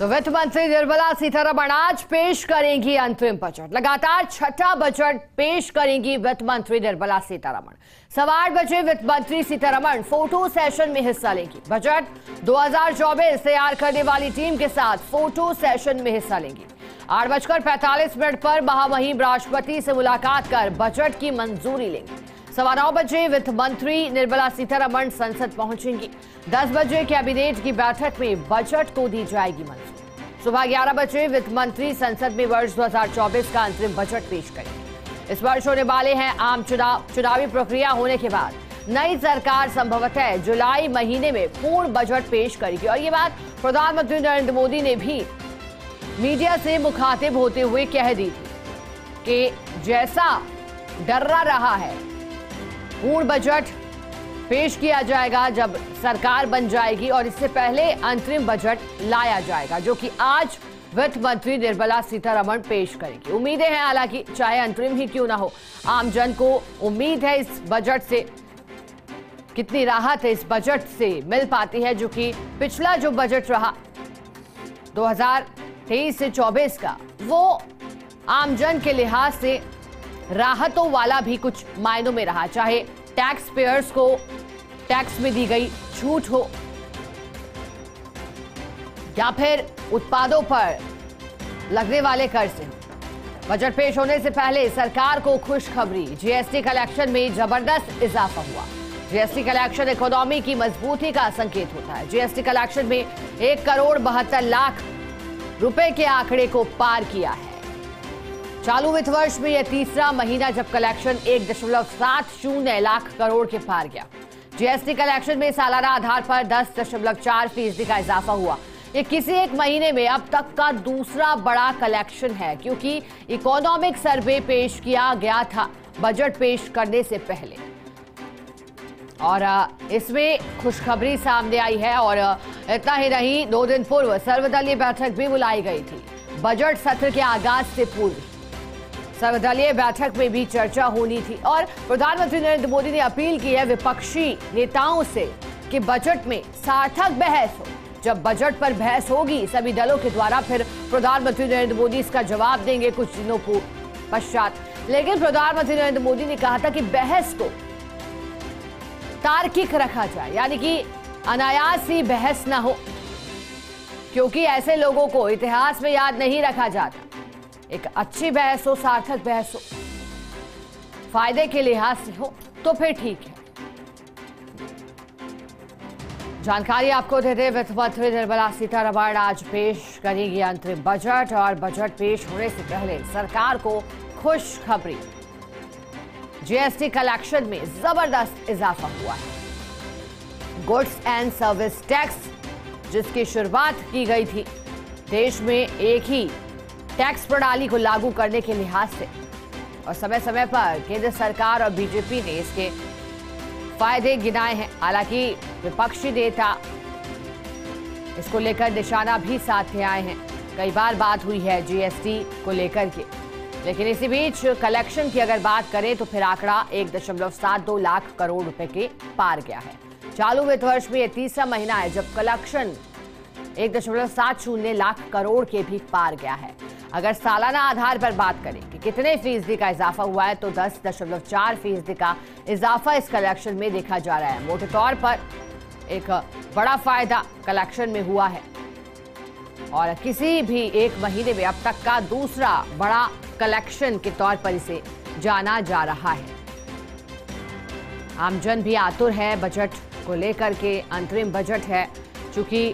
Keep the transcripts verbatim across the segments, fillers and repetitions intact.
तो वित्त मंत्री निर्मला सीतारमण आज पेश करेंगी अंतरिम बजट। लगातार छठा बजट पेश करेंगी वित्त मंत्री निर्मला सीतारमण। सवा आठ बजे वित्त मंत्री सीतारमण फोटो सेशन में हिस्सा लेंगी। बजट दो हज़ार चौबीस तैयार करने वाली टीम के साथ फोटो सेशन में हिस्सा लेंगी। आठ बजकर पैंतालीस मिनट पर महामहिम राष्ट्रपति से मुलाकात कर बजट की मंजूरी लेंगी। सवा नौ बजे वित्त मंत्री निर्मला सीतारमण संसद पहुंचेंगी। दस बजे कैबिनेट की बैठक में बजट को दी जाएगी मंजूरी। सुबह ग्यारह बजे वित्त मंत्री संसद में वर्ष दो हज़ार चौबीस का अंतरिम बजट पेश करेंगे। इस वर्ष होने वाले हैं आम चुनाव। चुनावी प्रक्रिया होने के बाद नई सरकार संभवतः जुलाई महीने में पूर्ण बजट पेश करेगी। और ये बात प्रधानमंत्री नरेंद्र मोदी ने भी मीडिया से मुखातिब होते हुए कह दी थी कि जैसा डर्रा रहा है पूर्ण बजट पेश किया जाएगा जब सरकार बन जाएगी, और इससे पहले अंतरिम बजट लाया जाएगा, जो कि आज वित्त मंत्री निर्मला सीतारमण पेश करेंगी। उम्मीदें हैं, हालांकि चाहे अंतरिम ही क्यों ना हो, आम जन को उम्मीद है इस बजट से कितनी राहत है इस बजट से मिल पाती है, जो कि पिछला जो बजट रहा दो हज़ार तेईस से चौबीस का, वो आम जन के लिहाज से राहतों वाला भी कुछ मायनों में रहा। चाहे टैक्स पेयर्स को टैक्स में दी गई छूट हो या फिर उत्पादों पर लगने वाले कर से हो। बजट पेश होने से पहले सरकार को खुशखबरी, जीएसटी कलेक्शन में जबरदस्त इजाफा हुआ। जीएसटी कलेक्शन इकोनॉमी की मजबूती का संकेत होता है। जीएसटी कलेक्शन में एक करोड़ बहत्तर लाख रुपए के आंकड़े को पार किया है। चालू वित्त वर्ष में यह तीसरा महीना जब कलेक्शन एक दशमलव सात शून्य लाख करोड़ के पार गया। जीएसटी कलेक्शन में सालाना आधार पर दस दशमलव चार फीसदी का इजाफा हुआ। ये किसी एक महीने में अब तक का दूसरा बड़ा कलेक्शन है, क्योंकि इकोनॉमिक सर्वे पेश किया गया था बजट पेश करने से पहले, और इसमें खुशखबरी सामने आई है। और इतना ही नहीं, दो दिन पूर्व सर्वदलीय बैठक भी बुलाई गई थी बजट सत्र के आगाज से पूर्व। सर्वदलीय बैठक में भी चर्चा होनी थी, और प्रधानमंत्री नरेंद्र मोदी ने अपील की है विपक्षी नेताओं से कि बजट में सार्थक बहस हो। जब बजट पर बहस होगी सभी दलों के द्वारा, फिर प्रधानमंत्री नरेंद्र मोदी इसका जवाब देंगे कुछ दिनों पश्चात। लेकिन प्रधानमंत्री नरेंद्र मोदी ने कहा था कि बहस को तार्किक रखा जाए, यानी कि अनायास ही बहस ना हो, क्योंकि ऐसे लोगों को इतिहास में याद नहीं रखा जाता। एक अच्छी बहस हो, सार्थक बहस हो, फायदे के लिहाज से हो, तो फिर ठीक है। जानकारी आपको देते हैं, वित्त मंत्री निर्मला सीतारमण आज पेश करेंगी अंतरिम बजट, और बजट पेश होने से पहले सरकार को खुशखबरी, जीएसटी कलेक्शन में जबरदस्त इजाफा हुआ है। गुड्स एंड सर्विस टैक्स, जिसकी शुरुआत की गई थी, देश में एक ही टैक्स प्रणाली को लागू करने के लिहाज से, और समय समय पर केंद्र सरकार और बीजेपी ने इसके फायदे गिनाए हैं। हालांकि विपक्षी नेता इसको लेकर निशाना भी साधते आए हैं। कई बार बात हुई है जीएसटी को लेकर के, लेकिन इसी बीच कलेक्शन की अगर बात करें तो फिर आंकड़ा एक दशमलव सात दो लाख करोड़ रुपए के पार गया है। चालू वित्त वर्ष में यह तीसरा महीना है जब कलेक्शन एक दशमलव सात शून्य लाख करोड़ के भी पार गया है। अगर सालाना आधार पर बात करें कि कितने फीसदी का इजाफा हुआ है, तो दस दशमलव चार फीसदी का इजाफा इस कलेक्शन में देखा जा रहा है। मोटे तौर पर एक बड़ा फायदा कलेक्शन में हुआ है, और किसी भी एक महीने में अब तक का दूसरा बड़ा कलेक्शन के तौर पर इसे जाना जा रहा है। आमजन भी आतुर है बजट को लेकर के। अंतरिम बजट है, चूंकि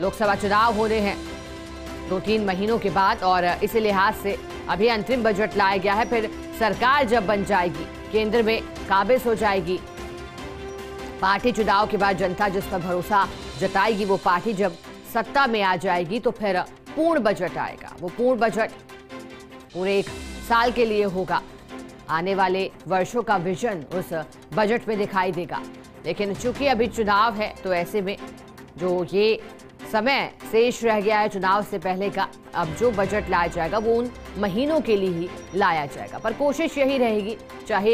लोकसभा चुनाव होने हैं दो तीन महीनों के बाद, और इसी लिहाज से अभी अंतरिम बजट लाया गया है। फिर सरकार जब बन जाएगी, केंद्र में काबिज हो जाएगी, पार्टी चुनाव के बाद जनता जिस पर भरोसा जताएगी, वो पार्टी जब सत्ता में आ जाएगी तो फिर पूर्ण बजट आएगा। वो पूर्ण बजट पूरे एक साल के लिए होगा। आने वाले वर्षों का विजन उस बजट में दिखाई देगा। लेकिन चूंकि अभी चुनाव है, तो ऐसे में जो ये समय शेष रह गया है चुनाव से पहले का, अब जो बजट लाया जाएगा वो उन महीनों के लिए ही लाया जाएगा। पर कोशिश यही रहेगी, चाहे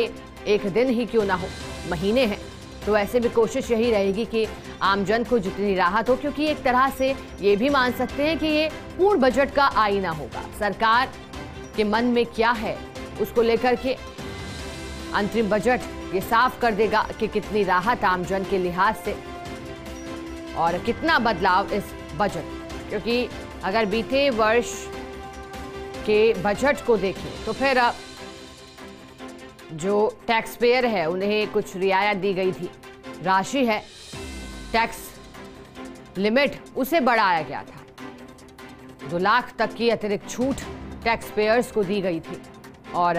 एक दिन ही क्यों ना हो, महीने हैं, तो ऐसे में कोशिश यही रहेगी कि आमजन को जितनी राहत हो, क्योंकि एक तरह से ये भी मान सकते हैं कि ये पूर्ण बजट का आईना होगा। सरकार के मन में क्या है उसको लेकर के अंतरिम बजट ये साफ कर देगा कि कितनी राहत आमजन के लिहाज से और कितना बदलाव इस बजट, क्योंकि अगर बीते वर्ष के बजट को देखें तो फिर जो टैक्स पेयर है उन्हें कुछ रियायत दी गई थी, राशि है, टैक्स लिमिट उसे बढ़ाया गया था, दो लाख तक की अतिरिक्त छूट टैक्स पेयर्स को दी गई थी। और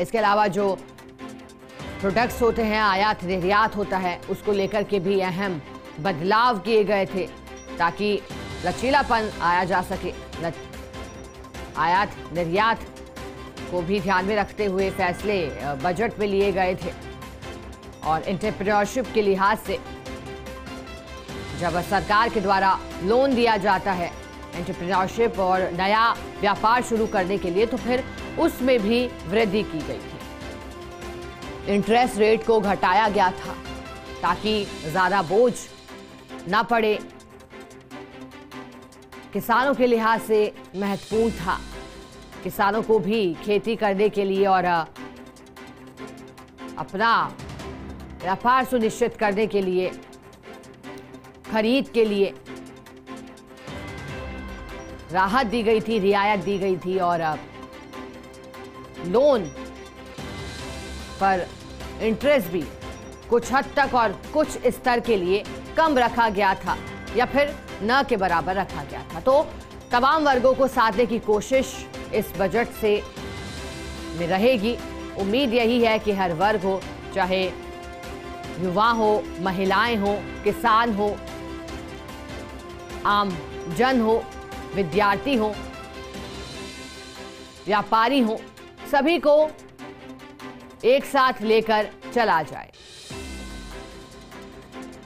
इसके अलावा जो प्रोडक्ट्स होते हैं, आयात निर्यात होता है, उसको लेकर के भी अहम बदलाव किए गए थे ताकि लचीलापन आया जा सके। आयात निर्यात को भी ध्यान में रखते हुए फैसले बजट में लिए गए थे। और एंटरप्रेन्योरशिप के लिहाज से जब सरकार के द्वारा लोन दिया जाता है एंटरप्रेन्योरशिप और नया व्यापार शुरू करने के लिए, तो फिर उसमें भी वृद्धि की गई थी। इंटरेस्ट रेट को घटाया गया था ताकि ज्यादा बोझ ना पड़े, किसानों के लिहाज से महत्वपूर्ण था, किसानों को भी खेती करने के लिए और अपना व्यापार सुनिश्चित करने के लिए, खरीद के लिए राहत दी गई थी, रियायत दी गई थी। और लोन पर इंटरेस्ट भी कुछ हद तक और कुछ स्तर के लिए कम रखा गया था या फिर न के बराबर रखा गया था। तो तमाम वर्गों को साधने की कोशिश इस बजट से में रहेगी। उम्मीद यही है कि हर वर्ग हो, चाहे युवा हो, महिलाएं हो, किसान हो, आम जन हो, विद्यार्थी हो, व्यापारी हो, सभी को एक साथ लेकर चला जाए।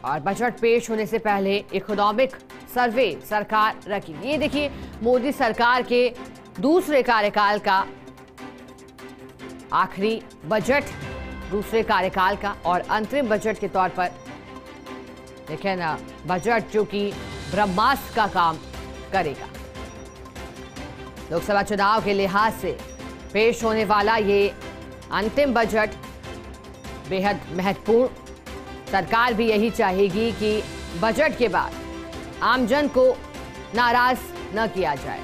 और बजट पेश होने से पहले इकोनॉमिक सर्वे सरकार रखेगी। ये देखिए मोदी सरकार के दूसरे कार्यकाल का आखिरी बजट, दूसरे कार्यकाल का और अंतरिम बजट के तौर पर, लेकिन बजट जो कि ब्रह्मास्त्र का काम करेगा। लोकसभा चुनाव के लिहाज से पेश होने वाला ये अंतिम बजट बेहद महत्वपूर्ण। सरकार भी यही चाहेगी कि बजट के बाद आमजन को नाराज न किया जाए।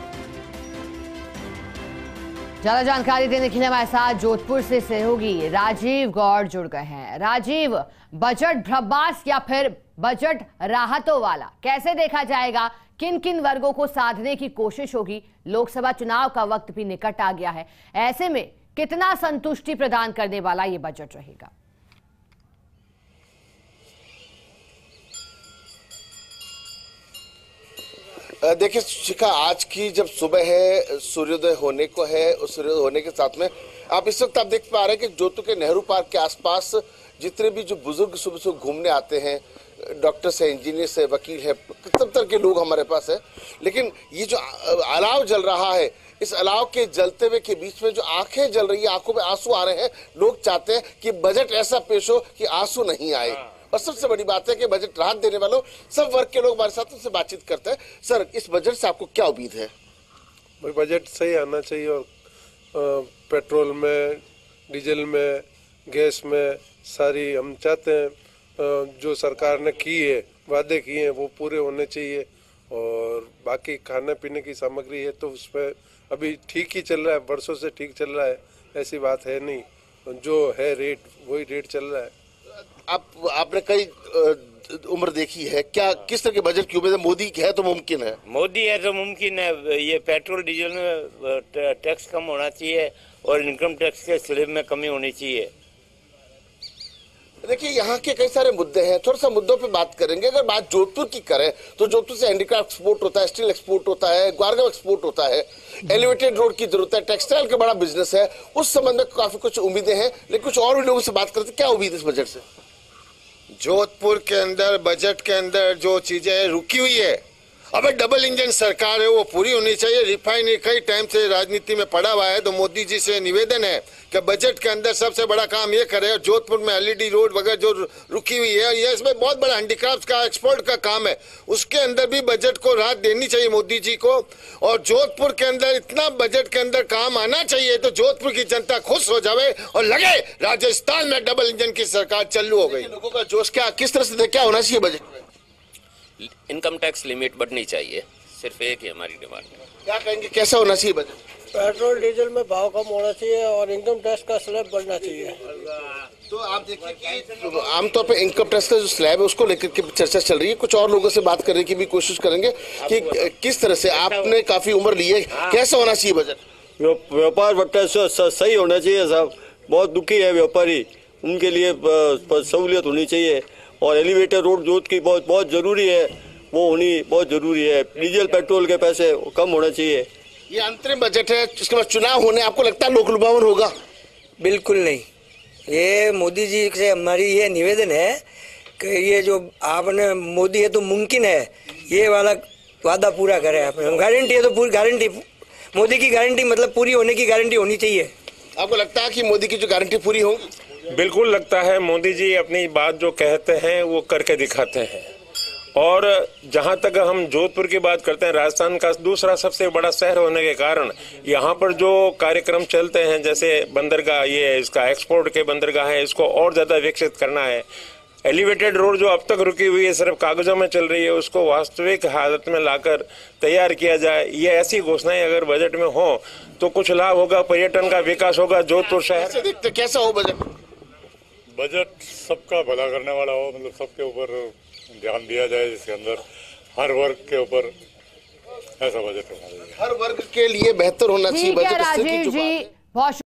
ज्यादा जानकारी देने के लिए हमारे साथ जोधपुर से सहयोगी राजीव गौड़ जुड़ गए हैं। राजीव, बजट भ्रष्टाचार या फिर बजट राहतों वाला कैसे देखा जाएगा? किन किन वर्गों को साधने की कोशिश होगी? लोकसभा चुनाव का वक्त भी निकट आ गया है, ऐसे में कितना संतुष्टि प्रदान करने वाला ये बजट रहेगा? देखिए शिखा, आज की जब सुबह है, सूर्योदय होने को है, उस सूर्योदय होने के साथ में आप इस वक्त आप देख पा रहे हैं कि जोधपुर के नेहरू पार्क के आसपास जितने भी जो बुजुर्ग सुबह सुबह घूमने आते हैं, डॉक्टर्स है, इंजीनियर्स है, वकील है, सब तरह के लोग हमारे पास है। लेकिन ये जो अलाव जल रहा है, इस अलाव के जलते हुए के बीच में जो आंखें जल रही है, आंखों में आंसू आ रहे हैं। लोग चाहते हैं कि बजट ऐसा पेश हो कि आंसू नहीं आए। और सबसे बड़ी बात है कि बजट राहत देने वालों सब वर्ग के लोग हमारे साथ उनसे बातचीत करते हैं। सर, इस बजट से आपको क्या उम्मीद है? बजट सही आना चाहिए और पेट्रोल में, डीजल में, गैस में सारी हम चाहते हैं जो सरकार ने की है, वादे किए हैं, वो पूरे होने चाहिए। और बाकी खाने पीने की सामग्री है तो उस पर अभी ठीक ही चल रहा है, वर्षों से ठीक चल रहा है, ऐसी बात है नहीं। जो है रेट वही रेट चल रहा है। आप आपने कई उम्र देखी है, क्या किस तरह के बजट की उम्मीद है? मोदी है तो मुमकिन है, मोदी है तो मुमकिन है। ये पेट्रोल डीजल में टैक्स कम होना चाहिए और इनकम टैक्स के स्लैब में कमी होनी चाहिए। देखिए यहाँ के कई सारे मुद्दे हैं, थोड़ा सा मुद्दों पे बात करेंगे। अगर बात जोधपुर की करें तो जोधपुर से हैंडीक्राफ्ट एक्सपोर्ट होता है, स्टील एक्सपोर्ट होता है, ग्वारगांव एक्सपोर्ट होता है, एलिवेटेड रोड की जरूरत है, टेक्सटाइल का बड़ा बिजनेस है, उस संबंध में काफी कुछ उम्मीदें हैं। लेकिन कुछ और भी लोगों से बात करते, क्या उम्मीद इस बजट से? जोधपुर के अंदर बजट के अंदर जो चीजें रुकी हुई है अब डबल इंजन सरकार है वो पूरी होनी चाहिए। रिफाइनरी कई टाइम से राजनीति में पड़ा हुआ है, तो मोदी जी से निवेदन है कि बजट के अंदर सबसे बड़ा काम ये करे। और जोधपुर में एलईडी रोड वगैरह जो रुकी हुई है, ये इसमें बहुत बड़ा हैंडीक्राफ्ट का एक्सपोर्ट का काम है, उसके अंदर भी बजट को राहत देनी चाहिए मोदी जी को। और जोधपुर के अंदर इतना बजट के अंदर काम आना चाहिए तो जोधपुर की जनता खुश हो जावे और लगे राजस्थान में डबल इंजन की सरकार चालू हो गई। लोगों का जोश क्या किस तरह से क्या होना चाहिए? बजट में इनकम टैक्स लिमिट बढ़नी चाहिए, सिर्फ एक ही हमारी डिमांड है। क्या कहेंगे कैसा होना चाहिए बजट? पेट्रोल डीजल में भाव कम होना चाहिए और इनकम टैक्स का स्लैब बढ़ना चाहिए। तो आप देखिए आमतौर पे इनकम टैक्स का जो स्लैब है उसको लेकर के चर्चा चल रही है। कुछ और लोगों से बात करने की भी कोशिश करेंगे कि किस तरह से आपने काफी उम्र ली है, कैसा होना चाहिए बजट? व्यापार बट्टा सही होना चाहिए साहब, बहुत दुखी है व्यापारी, उनके लिए सहूलियत होनी चाहिए। और एलिवेटर रोड जोध की बहुत बहुत जरूरी है, वो होनी बहुत जरूरी है। डीजल पेट्रोल के पैसे कम होना चाहिए। ये अंतरिम बजट है, इसके बाद चुनाव होने, आपको लगता है लोकलुभावन होगा? बिल्कुल नहीं। ये मोदी जी से हमारी ये निवेदन है कि ये जो आपने मोदी है तो मुमकिन है ये वाला वादा पूरा करें। आपने गारंटी है तो पूरी गारंटी, मोदी की गारंटी मतलब पूरी होने की गारंटी होनी चाहिए। आपको लगता है कि मोदी की जो गारंटी पूरी होगी? बिल्कुल लगता है मोदी जी अपनी बात जो कहते हैं वो करके दिखाते हैं। और जहां तक हम जोधपुर की बात करते हैं, राजस्थान का दूसरा सबसे बड़ा शहर होने के कारण यहां पर जो कार्यक्रम चलते हैं, जैसे बंदरगाह, ये इसका एक्सपोर्ट के बंदरगाह है, इसको और ज़्यादा विकसित करना है। एलिवेटेड रोड जो अब तक रुकी हुई है, सिर्फ कागजों में चल रही है, उसको वास्तविक हालत में लाकर तैयार किया जाए। ये ऐसी घोषणाएं अगर बजट में हो तो कुछ लाभ होगा, पर्यटन का विकास होगा जोधपुर शहर। कैसा हो बजट? बजट सबका भला करने वाला हो, मतलब सबके ऊपर ध्यान दिया जाए, जिसके अंदर हर वर्ग के ऊपर ऐसा बजट होना चाहिए, हर वर्ग के लिए बेहतर होना चाहिए बजट। राजीव जी बहुत